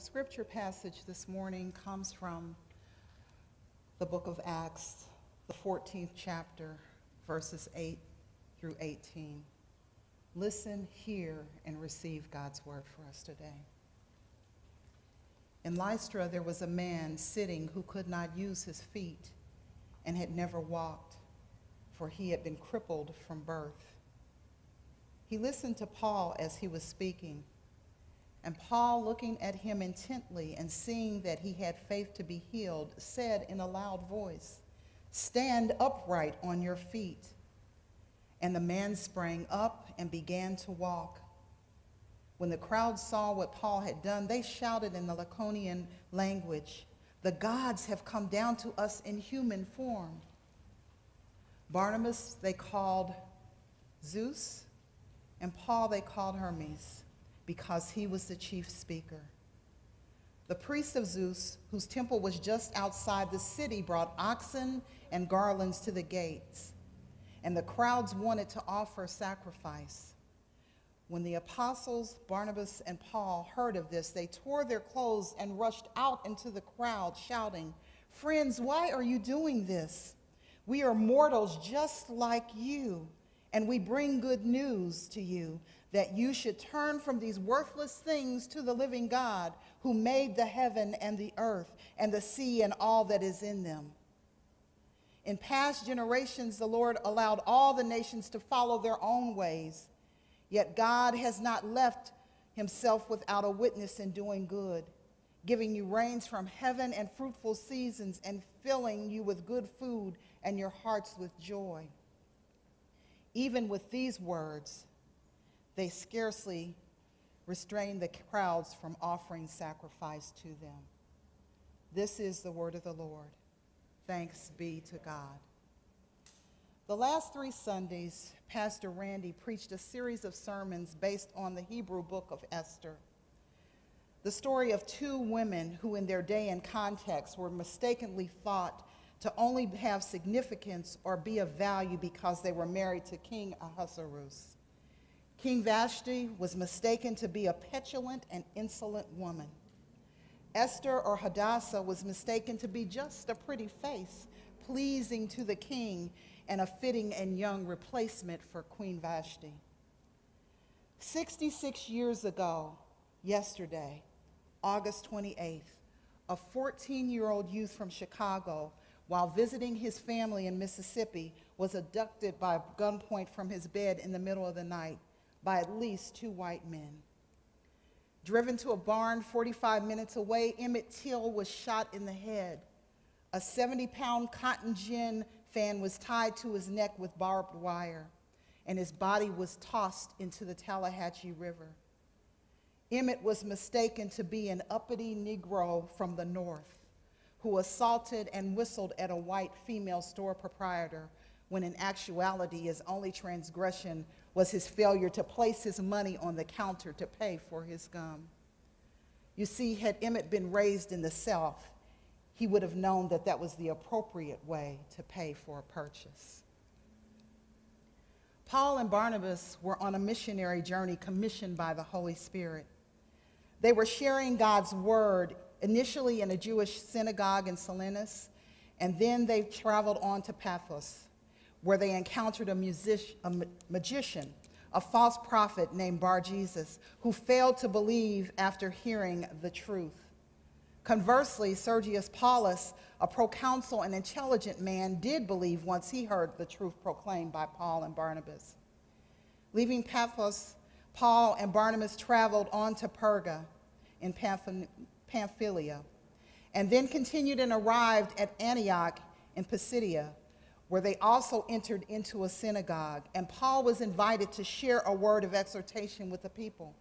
Our scripture passage this morning comes from the book of Acts, the 14th chapter, verses 8 through 18. Listen, hear, and receive God's word for us today. In Lystra, there was a man sitting who could not use his feet and had never walked, for he had been crippled from birth. He listened to Paul as he was speaking, and Paul, looking at him intently and seeing that he had faith to be healed, said in a loud voice, "Stand upright on your feet." And the man sprang up and began to walk. When the crowd saw what Paul had done, they shouted in the Laconian language, "The gods have come down to us in human form." Barnabas they called Zeus, and Paul they called Hermes, because he was the chief speaker. The priest of Zeus, whose temple was just outside the city, brought oxen and garlands to the gates, and the crowds wanted to offer sacrifice. When the apostles, Barnabas and Paul, heard of this, they tore their clothes and rushed out into the crowd, shouting, "Friends, why are you doing this? We are mortals just like you, and we bring good news to you, that you should turn from these worthless things to the living God, who made the heaven and the earth and the sea and all that is in them. In past generations, the Lord allowed all the nations to follow their own ways, yet God has not left himself without a witness in doing good, giving you rains from heaven and fruitful seasons, and filling you with good food and your hearts with joy." Even with these words, they scarcely restrained the crowds from offering sacrifice to them. This is the word of the Lord. Thanks be to God. The last three Sundays, Pastor Randy preached a series of sermons based on the Hebrew book of Esther, the story of two women who in their day and context were mistakenly thought to only have significance or be of value because they were married to King Ahasuerus. King Vashti was mistaken to be a petulant and insolent woman. Esther, or Hadassah, was mistaken to be just a pretty face, pleasing to the king and a fitting and young replacement for Queen Vashti. 66 years ago, yesterday, August 28th, a 14-year-old youth from Chicago, while visiting his family in Mississippi, was abducted by gunpoint from his bed in the middle of the night by at least two white men. Driven to a barn 45 minutes away, Emmett Till was shot in the head. A 70-pound cotton gin fan was tied to his neck with barbed wire, and his body was tossed into the Tallahatchie River. Emmett was mistaken to be an uppity Negro from the North who assaulted and whistled at a white female store proprietor, when in actuality his only transgression was his failure to place his money on the counter to pay for his gum. You see, had Emmett been raised in the South, he would have known that that was the appropriate way to pay for a purchase. Paul and Barnabas were on a missionary journey commissioned by the Holy Spirit. They were sharing God's word, initially in a Jewish synagogue in Salamis, and then they traveled on to Paphos, where they encountered a magician, a false prophet named Bar Jesus, who failed to believe after hearing the truth. Conversely, Sergius Paulus, a proconsul and intelligent man, did believe once he heard the truth proclaimed by Paul and Barnabas. Leaving Paphos, Paul and Barnabas traveled on to Perga in Pamphylia, and then continued and arrived at Antioch in Pisidia, where they also entered into a synagogue, and Paul was invited to share a word of exhortation with the people.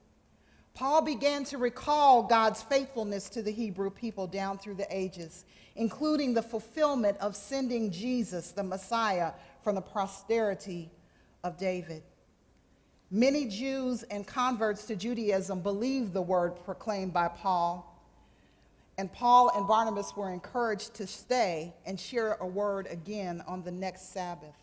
Paul began to recall God's faithfulness to the Hebrew people down through the ages, including the fulfillment of sending Jesus, the Messiah, from the posterity of David. Many Jews and converts to Judaism believed the word proclaimed by Paul and Barnabas were encouraged to stay and share a word again on the next Sabbath.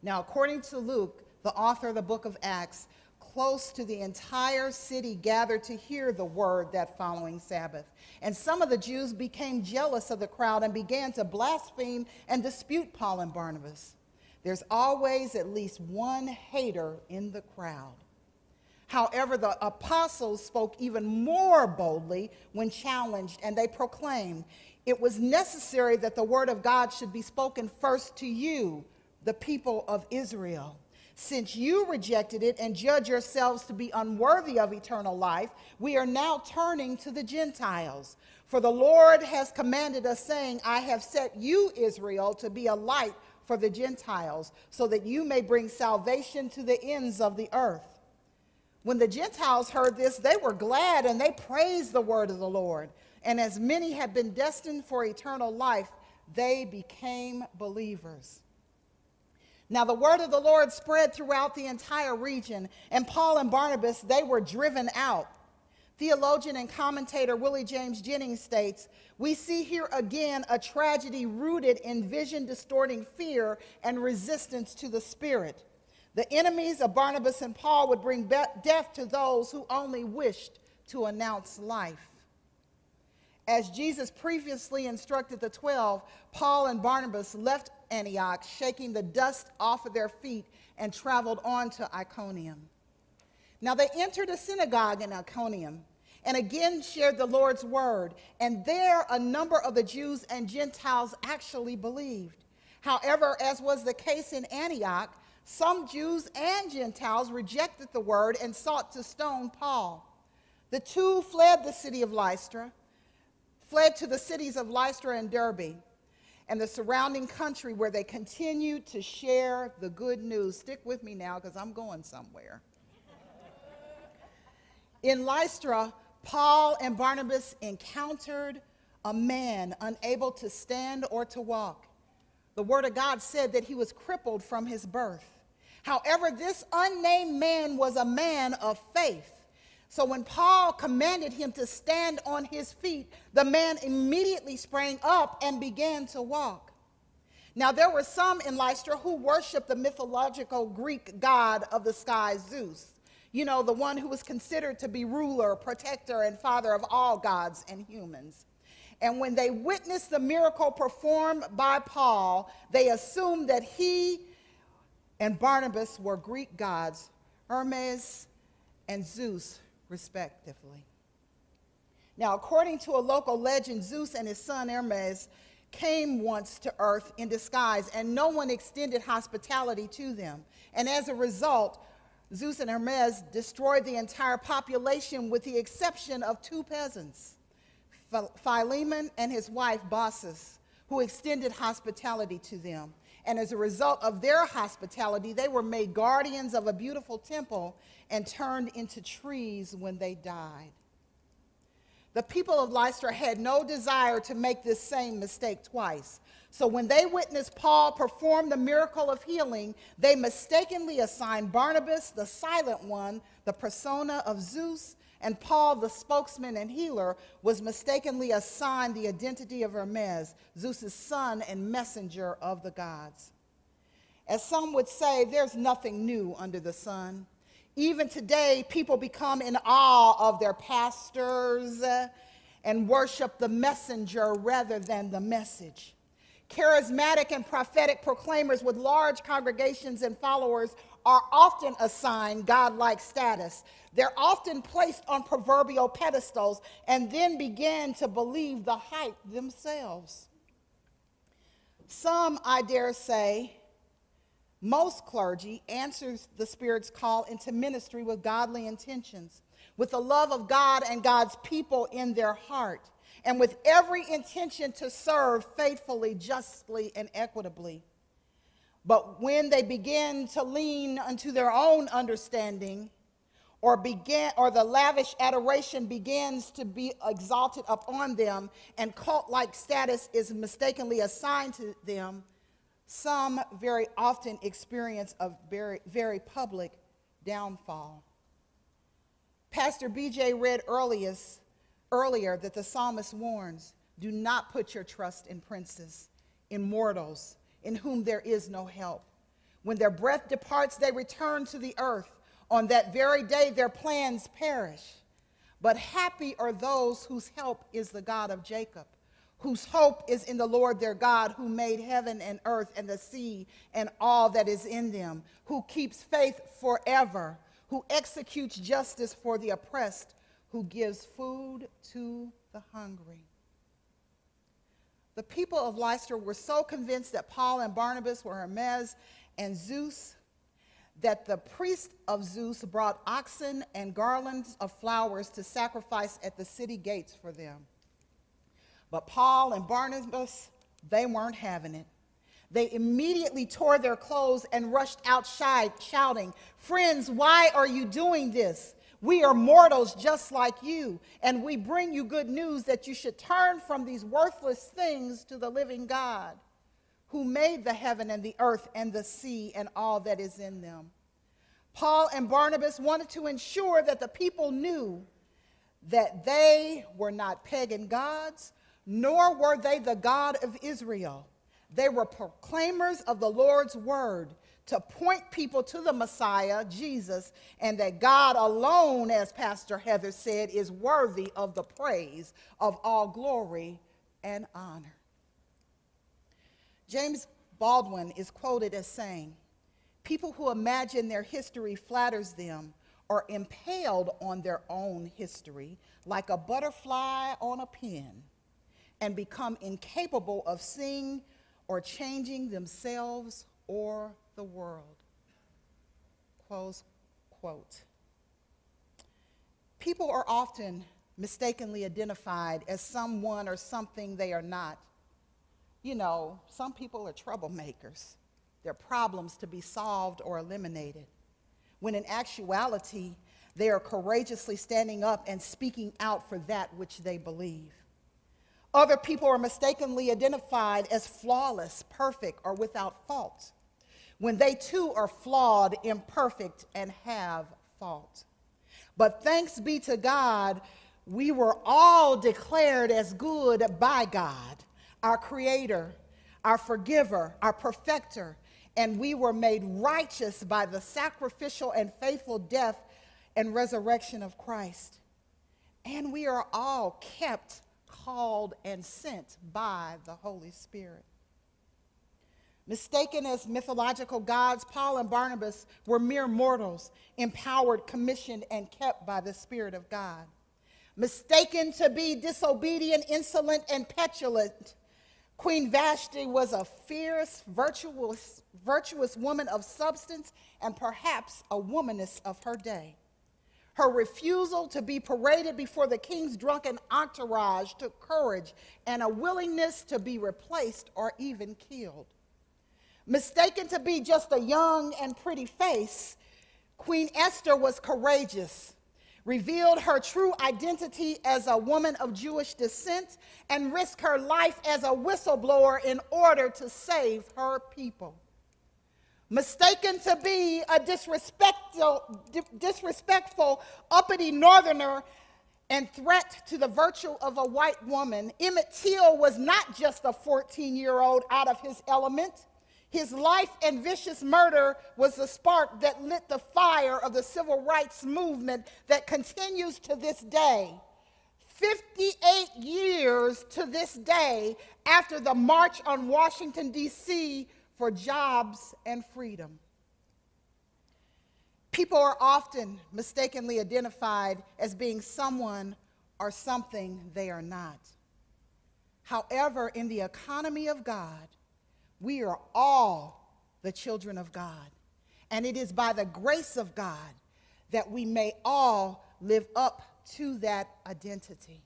Now, according to Luke, the author of the book of Acts, close to the entire city gathered to hear the word that following Sabbath. And some of the Jews became jealous of the crowd and began to blaspheme and dispute Paul and Barnabas. There's always at least one hater in the crowd. However, the apostles spoke even more boldly when challenged, and they proclaimed, "It was necessary that the word of God should be spoken first to you, the people of Israel. Since you rejected it and judge yourselves to be unworthy of eternal life, we are now turning to the Gentiles. For the Lord has commanded us, saying, I have set you, Israel, to be a light for the Gentiles, so that you may bring salvation to the ends of the earth." When the Gentiles heard this, they were glad and they praised the word of the Lord. And as many had been destined for eternal life, they became believers. Now the word of the Lord spread throughout the entire region, and Paul and Barnabas, they were driven out. Theologian and commentator Willie James Jennings states, "We see here again a tragedy rooted in vision-distorting fear and resistance to the Spirit. The enemies of Barnabas and Paul would bring death to those who only wished to announce life." As Jesus previously instructed the 12, Paul and Barnabas left Antioch, shaking the dust off of their feet, and traveled on to Iconium. Now they entered a synagogue in Iconium and again shared the Lord's word, and there a number of the Jews and Gentiles actually believed. However, as was the case in Antioch, some Jews and Gentiles rejected the word and sought to stone Paul. The two fled to the cities of Lystra and Derbe and the surrounding country, where they continued to share the good news. Stick with me now, because I'm going somewhere. In Lystra, Paul and Barnabas encountered a man unable to stand or to walk. The word of God said that he was crippled from his birth. However, this unnamed man was a man of faith. So when Paul commanded him to stand on his feet, the man immediately sprang up and began to walk. Now there were some in Lystra who worshiped the mythological Greek god of the sky, Zeus. You know, the one who was considered to be ruler, protector, and father of all gods and humans. And when they witnessed the miracle performed by Paul, they assumed that he and Barnabas were Greek gods, Hermes and Zeus, respectively. Now, according to a local legend, Zeus and his son Hermes came once to earth in disguise, and no one extended hospitality to them. And as a result, Zeus and Hermes destroyed the entire population with the exception of two peasants, Philemon and his wife Bassus, who extended hospitality to them. And as a result of their hospitality, they were made guardians of a beautiful temple and turned into trees when they died. The people of Lystra had no desire to make this same mistake twice. So when they witnessed Paul perform the miracle of healing, they mistakenly assigned Barnabas, the silent one, the persona of Zeus, and Paul, the spokesman and healer, was mistakenly assigned the identity of Hermes, Zeus's son and messenger of the gods. As some would say, there's nothing new under the sun. Even today, people become in awe of their pastors and worship the messenger rather than the message. Charismatic and prophetic proclaimers with large congregations and followers are often assigned godlike status. They're often placed on proverbial pedestals and then begin to believe the hype themselves. Some, I dare say, most clergy answers the Spirit's call into ministry with godly intentions, with the love of God and God's people in their heart, and with every intention to serve faithfully, justly, and equitably. But when they begin to lean unto their own understanding, or the lavish adoration begins to be exalted upon them, and cult-like status is mistakenly assigned to them, some very often experience a very public downfall. Pastor BJ read earlier that the psalmist warns, "Do not put your trust in princes, in mortals, in whom there is no help. When their breath departs, they return to the earth. On that very day, their plans perish. But happy are those whose help is the God of Jacob, whose hope is in the Lord their God, who made heaven and earth and the sea and all that is in them, who keeps faith forever, who executes justice for the oppressed, who gives food to the hungry. The people of Lystra were so convinced that Paul and Barnabas were Hermes and Zeus, that the priest of Zeus brought oxen and garlands of flowers to sacrifice at the city gates for them. But Paul and Barnabas, they weren't having it. They immediately tore their clothes and rushed outside, shouting, "Friends, why are you doing this? We are mortals just like you, and we bring you good news that you should turn from these worthless things to the living God, who made the heaven and the earth and the sea and all that is in them." Paul and Barnabas wanted to ensure that the people knew that they were not pagan gods, nor were they the God of Israel. They were proclaimers of the Lord's word, to point people to the Messiah, Jesus, and that God alone, as Pastor Heather said, is worthy of the praise of all glory and honor. James Baldwin is quoted as saying, "People who imagine their history flatters them are impaled on their own history like a butterfly on a pin and become incapable of seeing or changing themselves or the world." Close quote. People are often mistakenly identified as someone or something they are not. You know, some people are troublemakers. They're problems to be solved or eliminated, when in actuality, they are courageously standing up and speaking out for that which they believe. Other people are mistakenly identified as flawless, perfect, or without fault, when they too are flawed, imperfect, and have fault. But thanks be to God, we were all declared as good by God, our Creator, our Forgiver, our Perfecter, and we were made righteous by the sacrificial and faithful death and resurrection of Christ. And we are all kept, called, and sent by the Holy Spirit. Mistaken as mythological gods, Paul and Barnabas were mere mortals, empowered, commissioned, and kept by the Spirit of God. Mistaken to be disobedient, insolent, and petulant, Queen Vashti was a fierce, virtuous woman of substance and perhaps a womaness of her day. Her refusal to be paraded before the king's drunken entourage took courage and a willingness to be replaced or even killed. Mistaken to be just a young and pretty face, Queen Esther was courageous, revealed her true identity as a woman of Jewish descent, and risked her life as a whistleblower in order to save her people. Mistaken to be a disrespectful, uppity northerner and threat to the virtue of a white woman, Emmett Till was not just a 14-year-old out of his element. His life and vicious murder was the spark that lit the fire of the civil rights movement that continues to this day, 58 years to this day after the march on Washington, D.C. for jobs and freedom. People are often mistakenly identified as being someone or something they are not. However, in the economy of God, we are all the children of God, and it is by the grace of God that we may all live up to that identity.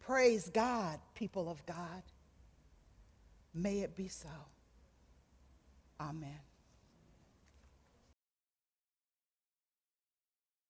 Praise God, people of God. May it be so. Amen.